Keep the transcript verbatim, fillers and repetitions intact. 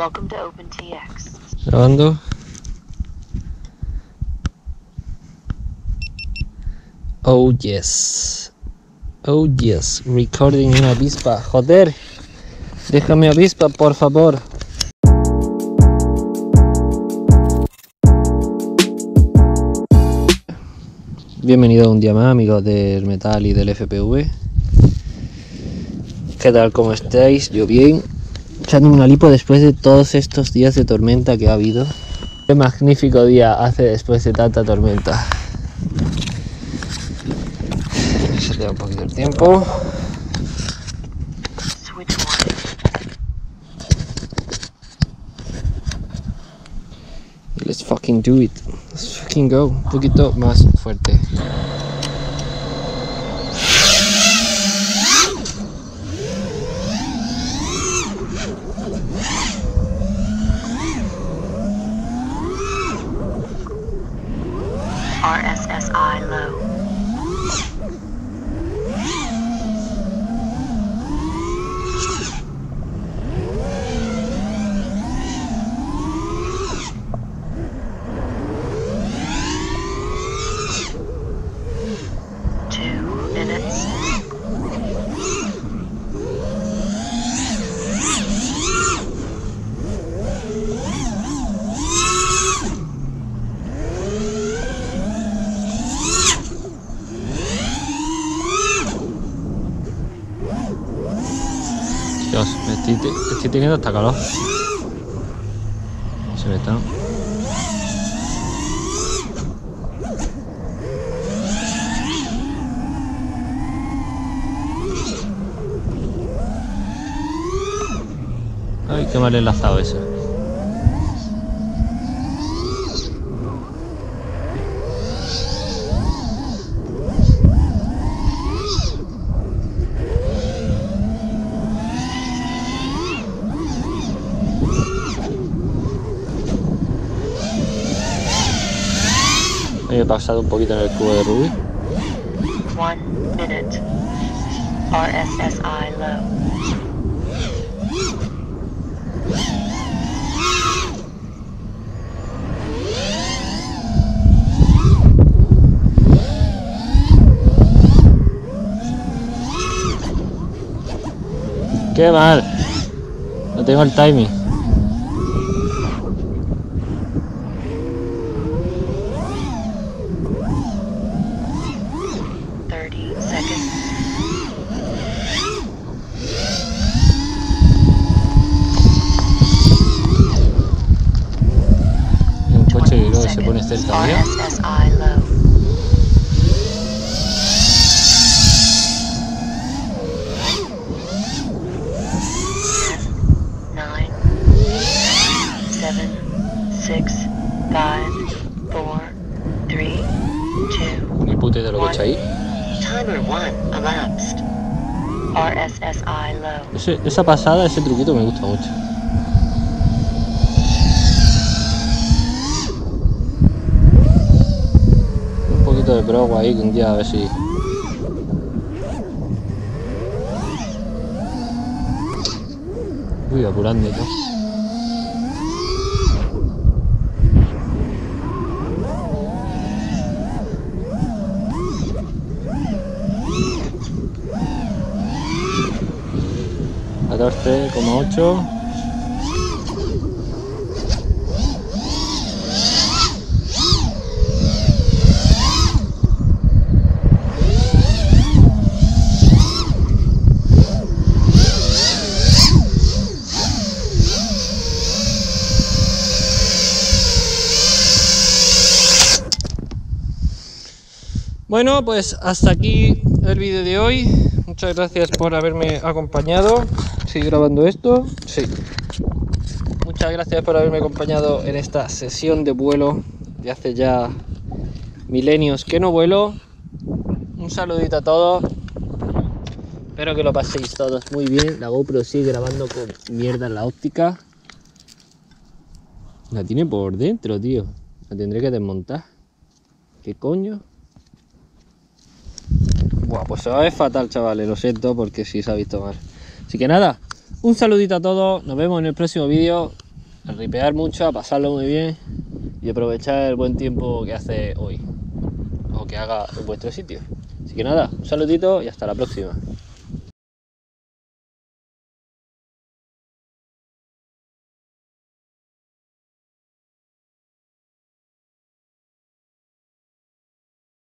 Welcome to OpenTX. Grabando. Oh yes. Oh yes. Recording una avispa. Joder. Déjame avispa, por favor. Bienvenido a un día más, amigos del metal y del F P V. ¿Qué tal? ¿Cómo estáis? Yo bien. Echándome una lipo después de todos estos días de tormenta que ha habido. Qué magnífico día hace después de tanta tormenta. Se queda un poquito el tiempo. Let's fucking do it. Let's fucking go. Un poquito más fuerte. R S S I low. Two minutes. Dios, me estoy, te, estoy teniendo hasta calor. Se me está, ¿no? Ay, qué mal enlazado ese. He pasado un poquito en el cubo de Ruby. One minute. R S S I low. Qué mal, no tengo el timing. Se pone este todavía. R S S I low. ten, nine, seven, six, five, four, three, two. Ni puta idea lo que he hecho ahí. Timer one elapsed. R S S I low. Ese, esa pasada, ese truquito me gusta mucho. De brogo ahí, que un día a ver si uy, apurando y todo. catorce coma ocho. Bueno, pues hasta aquí el vídeo de hoy. Muchas gracias por haberme acompañado. ¿Sigo grabando esto? Sí. Muchas gracias por haberme acompañado en esta sesión de vuelo de hace ya milenios que no vuelo. Un saludito a todos. Espero que lo paséis todos muy bien. La GoPro sigue grabando con mierda en la óptica. La tiene por dentro, tío. La tendré que desmontar. ¿Qué coño? Buah, pues se va a ver fatal, chavales, lo siento, porque sí se ha visto mal. Así que nada, un saludito a todos, nos vemos en el próximo vídeo. a ripear mucho, a pasarlo muy bien y aprovechar el buen tiempo que hace hoy o que haga en vuestro sitio. Así que nada, un saludito y hasta la próxima.